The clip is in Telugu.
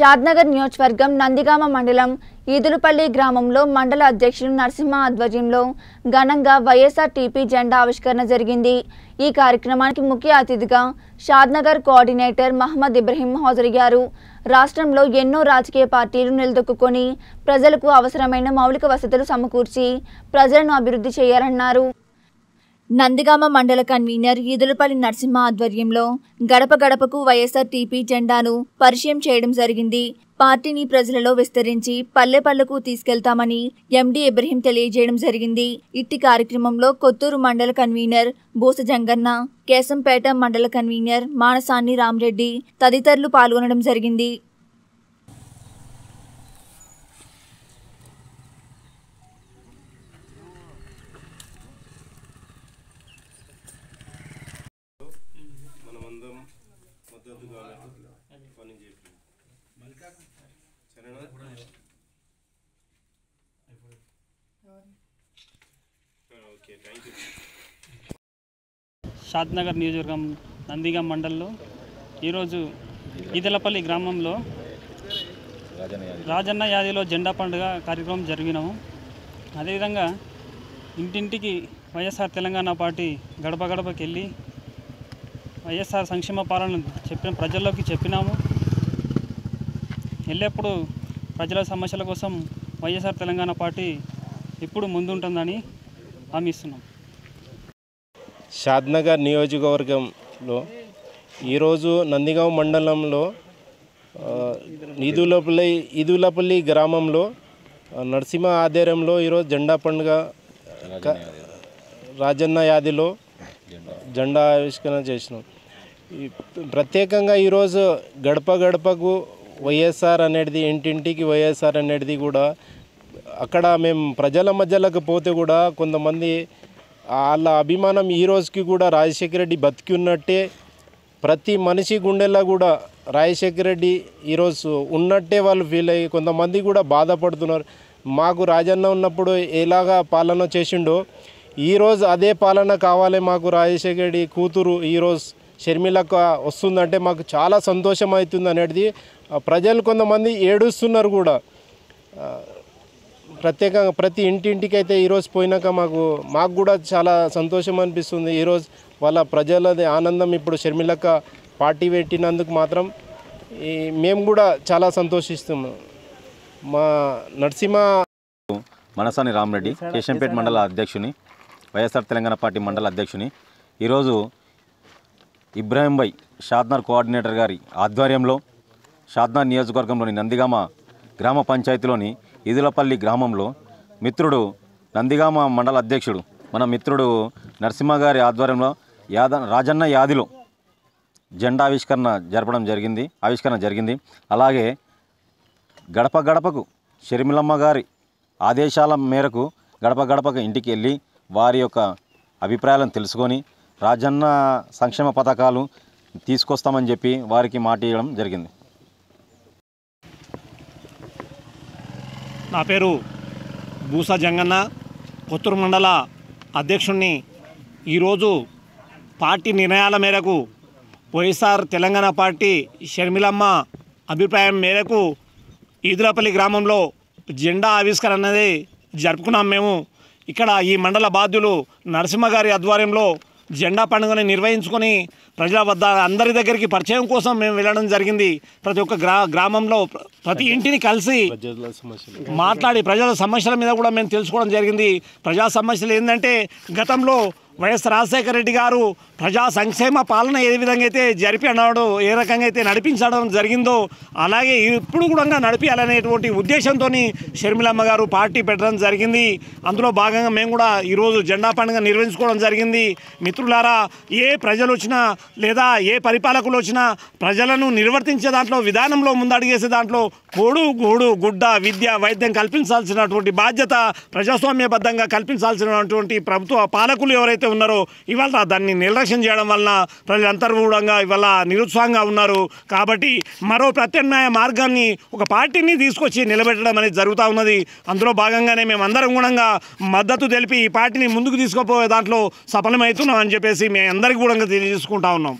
చార్నగర్ నియోజకవర్గం నందిగామ మండలం ఈదులపల్లి గ్రామంలో మండల అధ్యక్షుడు నరసింహ ఆధ్వర్యంలో ఘనంగా వైఎస్ఆర్టీపీ జెండా ఆవిష్కరణ జరిగింది। ఈ కార్యక్రమానికి ముఖ్య అతిథిగా షాద్నగర్ కోఆర్డినేటర్ మహమ్మద్ ఇబ్రహీం హాజరయ్యారు। రాష్ట్రంలో ఎన్నో రాజకీయ పార్టీలు నిలదొక్కుకొని ప్రజలకు అవసరమైన మౌలిక వసతులు సమకూర్చి ప్రజలను అభివృద్ధి చేయాలన్నారు। నందిగామ మండల కన్వీనర్ ఈదులపల్లి నరసింహ ఆధ్వర్యంలో గడప గడపకు వైఎస్ఆర్టీపీ జెండాను పరిచయం చేయడం జరిగింది। పార్టీని ప్రజలలో విస్తరించి పల్లె పల్లెకు తీసుకెళ్తామని ఎండి ఇబ్రహీం తెలియజేయడం జరిగింది। ఇట్టి కార్యక్రమంలో కొత్తూరు మండల కన్వీనర్ బోస జంగన్న, కేశంపేట మండల కన్వీనర్ మానసాని రామరెడ్డి తదితరులు పాల్గొనడం జరిగింది। షాద్నగర్ నియోజకవర్గం నందిగామ మండలంలో ఈరోజు ఈదలపల్లి గ్రామంలో రాజన్న యాదిలో జెండా పండుగ కార్యక్రమం జరిగినాము। అదేవిధంగా ఇంటింటికి వైఎస్ఆర్ తెలంగాణ పార్టీ గడప గడపకి వెళ్ళి వైఎస్ఆర్ సంక్షేమ పాలన చెప్పిన ప్రజల్లోకి చెప్పినాము। ఎల్లప్పుడూ ప్రజల సమస్యల కోసం వైఎస్ఆర్ తెలంగాణ పార్టీ ఇప్పుడు ముందుంటుందని హామీ ఇస్తున్నాం। షాద్నగర్ నియోజకవర్గంలో ఈరోజు నందిగామ మండలంలో ఈదులపల్లి గ్రామంలో నరసింహ ఆధ్వర్యంలో ఈరోజు జెండా పండుగ రాజన్న యాదిలో జెండా ఆవిష్కరణ చేసినాం। ప్రత్యేకంగా ఈరోజు గడప గడపకు వైఎస్ఆర్ అనేది, ఇంటింటికి వైఎస్ఆర్ అనేది కూడా అక్కడ మేము ప్రజల మధ్యలోకి పోతే కూడా కొంతమంది వాళ్ళ అభిమానం ఈ రోజుకి కూడా రాజశేఖర రెడ్డి బతికి ఉన్నట్టే, ప్రతి మనిషి గుండెల్లో కూడా రాజశేఖర రెడ్డి ఈరోజు ఉన్నట్టే వాళ్ళు ఫీల్ అయ్యి కొంతమంది కూడా బాధపడుతున్నారు। మాకు రాజన్న ఉన్నప్పుడు ఎలాగా పాలన చేసిండో ఈరోజు అదే పాలన కావాలి మాకు। రాజశేఖర రెడ్డి కూతురు ఈరోజు షర్మిలక్క వస్తుందంటే మాకు చాలా సంతోషం అవుతుంది అనేది ప్రజలు కొంతమంది ఏడుస్తున్నారు కూడా। ప్రత్యేకంగా ప్రతి ఇంటింటికి అయితే ఈరోజు పోయినాక మాకు కూడా చాలా సంతోషం అనిపిస్తుంది। ఈరోజు వాళ్ళ ప్రజలది ఆనందం ఇప్పుడు షర్మిలక్క పార్టీ పెట్టినందుకు మాత్రం మేము కూడా చాలా సంతోషిస్తున్నాం। మా నరసింహ మనసాని రామరెడ్డి, కేశంపేట మండల అధ్యక్షుని, వైఎస్ఆర్ తెలంగాణ పార్టీ మండల అధ్యక్షుని, ఈరోజు ఇబ్రాహీం భాయ్ షాద్నగర్ కోఆర్డినేటర్ గారి ఆధ్వర్యంలో షాద్నగర్ నియోజకవర్గంలోని నందిగామ గ్రామ పంచాయతీలోని ఈదులపల్లి గ్రామంలో మిత్రుడు నందిగామ మండల అధ్యక్షుడు మన మిత్రుడు నరసింహ గారి ఆధ్వర్యంలో రాజన్న యాదిలో జెండా ఆవిష్కరణ జరిగింది। అలాగే గడప గడపకు షర్మిలమ్మ గారి ఆదేశాల మేరకు గడప గడపకు ఇంటికి వెళ్ళి వారి యొక్క అభిప్రాయాలను తెలుసుకొని రాజన్న సంక్షేమ పథకాలు తీసుకొస్తామని చెప్పి వారికి మాట ఇవ్వడం జరిగింది। నా పేరు బూసా జంగన్న, కొత్తూరు మండల అధ్యక్షుణ్ణి। ఈరోజు పార్టీ నిర్ణయాల మేరకు వైఎస్ఆర్ తెలంగాణ పార్టీ షర్మిలమ్మ అభిప్రాయం మేరకు ఈదులపల్లి గ్రామంలో జెండా ఆవిష్కరణ అనేది జరుపుకున్నాం। మేము ఇక్కడ ఈ మండల బాధ్యులు నరసింహ గారి ఆధ్వర్యంలో జెండా పండుగను నిర్వహించుకొని ప్రజల వద్ద అందరి దగ్గరికి పరిచయం కోసం మేము వెళ్ళడం జరిగింది। ప్రతి ఒక్క గ్రామంలో ప్రతి ఇంటిని కలిసి మాట్లాడి ప్రజల సమస్యల మీద కూడా మేము తెలుసుకోవడం జరిగింది। ప్రజా సమస్యలు ఏంటంటే గతంలో వైఎస్ రాజశేఖర రెడ్డి గారు ప్రజా సంక్షేమ పాలన ఏ విధంగా అయితే జరిపి అన్నాడు, ఏ రకంగా అయితే నడిపించడం జరిగిందో అలాగే ఇప్పుడు కూడా నడిపించాలనేటువంటి ఉద్దేశంతో షర్మిలమ్మ గారు పార్టీ పెట్టడం జరిగింది। అందులో భాగంగా మేము కూడా ఈరోజు జెండా పండుగ నిర్వహించుకోవడం జరిగింది। మిత్రులారా, ఏ ప్రజలు వచ్చినా లేదా ఏ పరిపాలకులు వచ్చినా ప్రజలను నిర్వర్తించే దాంట్లో, విధానంలో ముందడుగేసే దాంట్లో గోడు గుడ్డ విద్య వైద్యం కల్పించాల్సినటువంటి బాధ్యత ప్రజాస్వామ్యబద్ధంగా కల్పించాల్సినటువంటి ప్రభుత్వ పాలకులు ఎవరైతే ఉన్నారో ఇవాళ దాన్ని నిర్లక్ష్యం చేయడం వలన ప్రజలంతర్గూఢంగా ఇవాళ నిరుత్సాహంగా ఉన్నారు। కాబట్టి మరో ప్రత్యామ్నాయ మార్గాన్ని ఒక పార్టీని తీసుకొచ్చి నిలబెట్టడం అనేది జరుగుతూ ఉన్నది। అందులో భాగంగానే మేము అందరం కూడా మద్దతు తెలిపి ఈ పార్టీని ముందుకు తీసుకుపోయే దాంట్లో సఫలమవుతున్నాం అని చెప్పేసి మేము అందరికీ కూడా తెలియజేసుకుంటా ఉన్నాం।